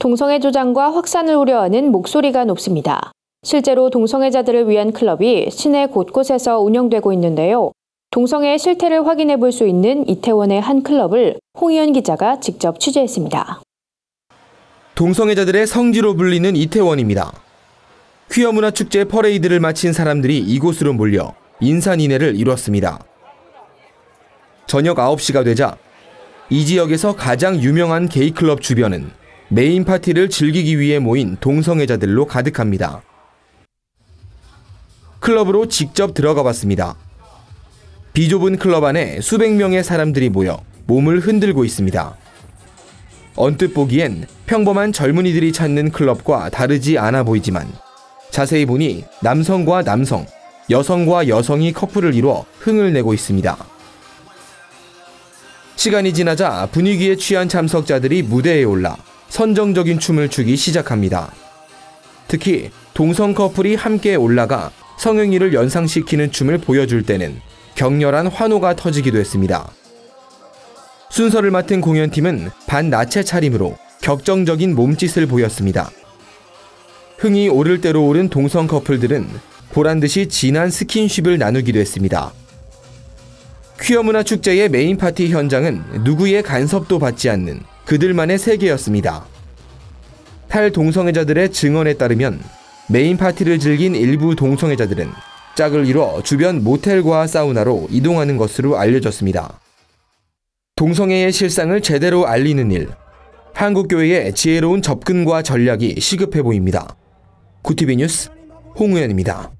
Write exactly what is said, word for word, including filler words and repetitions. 동성애 조장과 확산을 우려하는 목소리가 높습니다. 실제로 동성애자들을 위한 클럽이 시내 곳곳에서 운영되고 있는데요. 동성애의 실태를 확인해 볼 수 있는 이태원의 한 클럽을 홍의현 기자가 직접 취재했습니다. 동성애자들의 성지로 불리는 이태원입니다. 퀴어문화축제 퍼레이드를 마친 사람들이 이곳으로 몰려 인산인해를 이뤘습니다. 저녁 아홉 시가 되자 이 지역에서 가장 유명한 게이클럽 주변은 메인 파티를 즐기기 위해 모인 동성애자들로 가득합니다. 클럽으로 직접 들어가 봤습니다. 비좁은 클럽 안에 수백 명의 사람들이 모여 몸을 흔들고 있습니다. 언뜻 보기엔 평범한 젊은이들이 찾는 클럽과 다르지 않아 보이지만 자세히 보니 남성과 남성, 여성과 여성이 커플을 이뤄 흥을 내고 있습니다. 시간이 지나자 분위기에 취한 참석자들이 무대에 올라 선정적인 춤을 추기 시작합니다. 특히 동성 커플이 함께 올라가 성행위를 연상시키는 춤을 보여줄 때는 격렬한 환호가 터지기도 했습니다. 순서를 맡은 공연팀은 반나체 차림으로 격정적인 몸짓을 보였습니다. 흥이 오를 대로 오른 동성 커플들은 보란듯이 진한 스킨십을 나누기도 했습니다. 퀴어문화축제의 메인 파티 현장은 누구의 간섭도 받지 않는 그들만의 세계였습니다. 탈동성애자들의 증언에 따르면 메인 파티를 즐긴 일부 동성애자들은 짝을 이뤄 주변 모텔과 사우나로 이동하는 것으로 알려졌습니다. 동성애의 실상을 제대로 알리는 일, 한국교회의 지혜로운 접근과 전략이 시급해 보입니다. 구티비 뉴스 홍의현입니다.